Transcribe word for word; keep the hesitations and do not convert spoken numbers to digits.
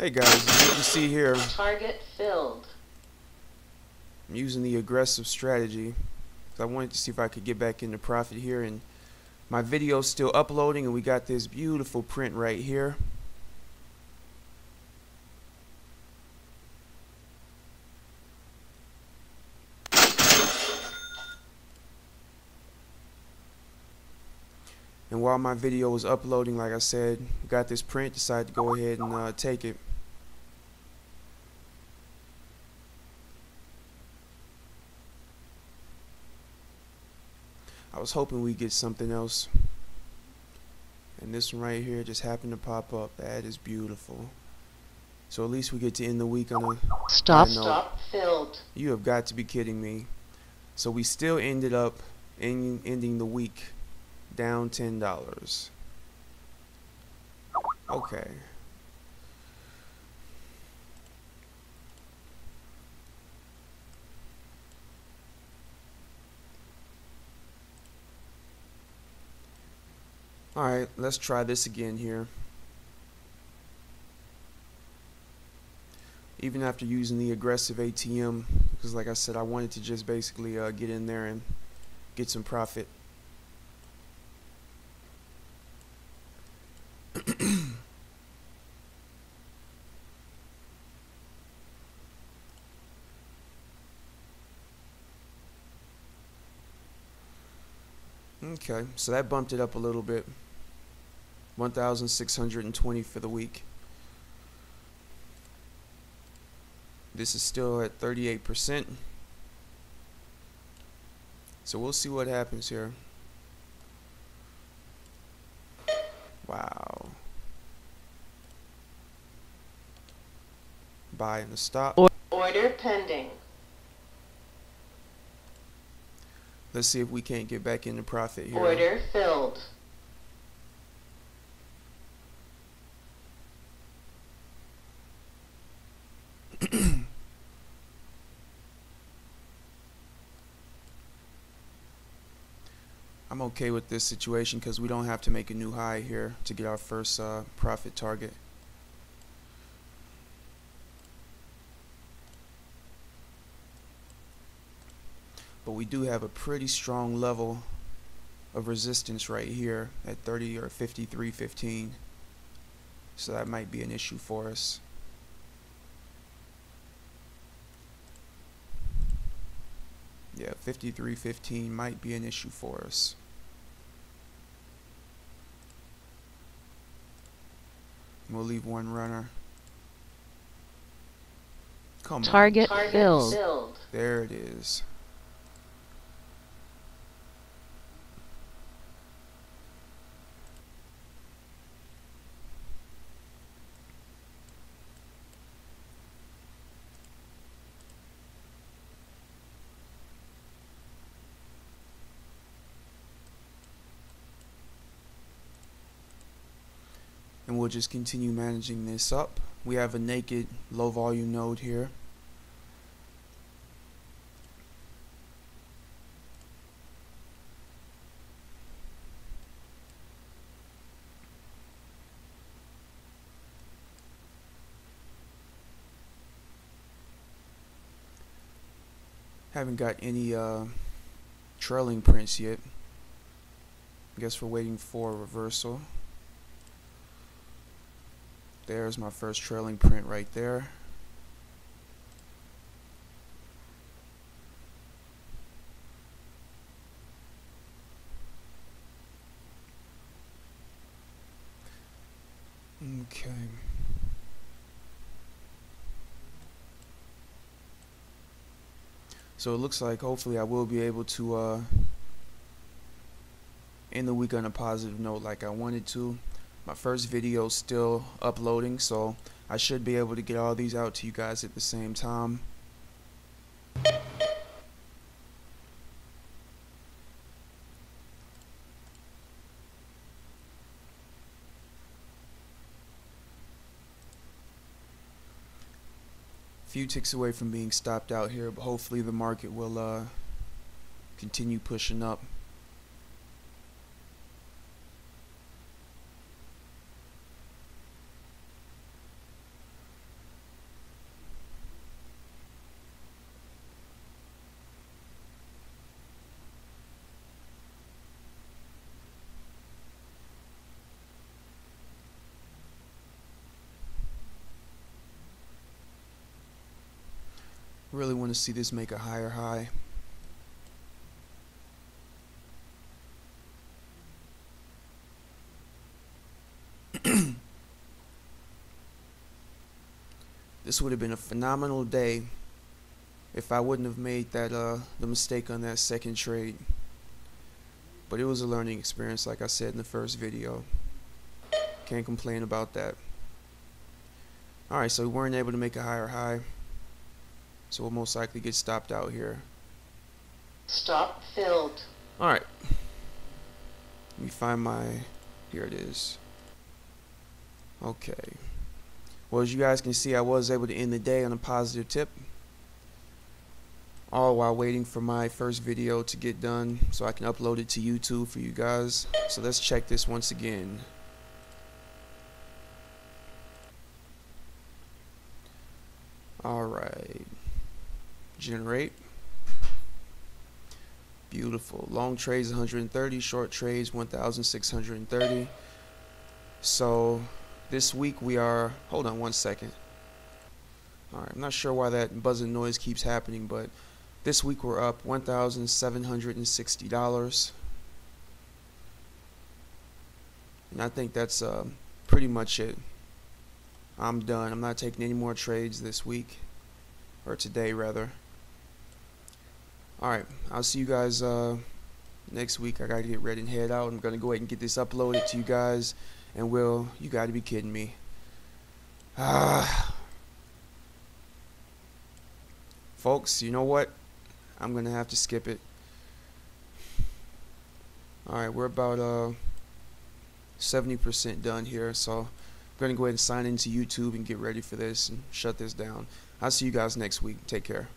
Hey guys, as you can see here, target filled. I'm using the aggressive strategy because I wanted to see if I could get back into profit here, and my video's still uploading, and we got this beautiful print right here. And while my video was uploading, like I said, got this print, decided to go ahead and uh, take it. I was hoping we'd get something else. And this one right here just happened to pop up. That is beautiful. So at least we get to end the week on a... Stop, stop, filled. You have got to be kidding me. So we still ended up in, ending the week down ten dollars. Okay. Alright, let's try this again here. Even after using the aggressive A T M, because like I said, I wanted to just basically uh, get in there and get some profit. Okay, so that bumped it up a little bit. one thousand six hundred twenty for the week. This is still at thirty-eight percent. So we'll see what happens here. Wow. Buy and a stop. Order pending. Let's see if we can't get back into profit here. Order filled. I'm okay with this situation because we don't have to make a new high here to get our first uh, profit target. But we do have a pretty strong level of resistance right here at thirty or fifty-three fifteen, so that might be an issue for us. Yeah, fifty-three fifteen might be an issue for us. We'll leave one runner. Come on. Target filled. There it is. And we'll just continue managing this up. We have a naked low volume node here. Haven't got any uh, trailing prints yet. I guess we're waiting for a reversal. There's my first trailing print right there. Okay. So it looks like hopefully I will be able to uh, end the week on a positive note like I wanted to. My first video is still uploading, so I should be able to get all these out to you guys at the same time. Few ticks away from being stopped out here, but hopefully the market will uh, continue pushing up. Really want to see this make a higher high. This would have been a phenomenal day if I wouldn't have made that uh, the mistake on that second trade. But it was a learning experience, like I said in the first video. Can't complain about that. Alright, so we weren't able to make a higher high. So we'll most likely get stopped out here. Stop filled. Alright. Let me find my... Here it is. Okay. Well, as you guys can see, I was able to end the day on a positive tip, all while waiting for my first video to get done so I can upload it to YouTube for you guys. So let's check this once again. Alright. Generate. Beautiful. Long trades one hundred thirty, short trades one thousand six hundred thirty. So this week we are, hold on one second. Alright, I'm not sure why that buzzing noise keeps happening, but this week we're up one thousand seven hundred sixty dollars. And I think that's uh, pretty much it. I'm done. I'm not taking any more trades this week, or today rather. Alright, I'll see you guys uh, next week. I gotta get ready and head out. I'm gonna go ahead and get this uploaded to you guys. And Will, you gotta be kidding me. Ah. Folks, you know what? I'm gonna have to skip it. Alright, we're about uh seventy percent done here, so I'm gonna go ahead and sign into YouTube and get ready for this and shut this down. I'll see you guys next week. Take care.